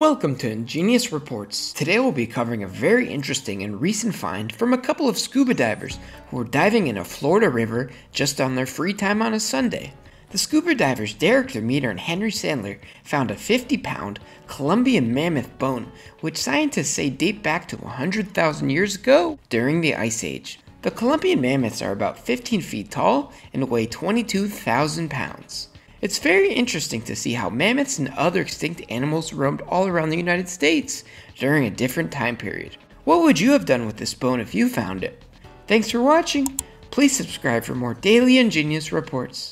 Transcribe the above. Welcome to Ingenious Reports. Today we'll be covering a very interesting and recent find from a couple of scuba divers who were diving in a Florida river just on their free time on a Sunday. The scuba divers Derek Demeter and Henry Sandler found a 50-pound Columbian mammoth bone, which scientists say date back to 100,000 years ago during the Ice Age. The Columbian mammoths are about 15 feet tall and weigh 22,000 pounds. It's very interesting to see how mammoths and other extinct animals roamed all around the United States during a different time period. What would you have done with this bone if you found it? Thanks for watching. Please subscribe for more daily Ingenious Reports.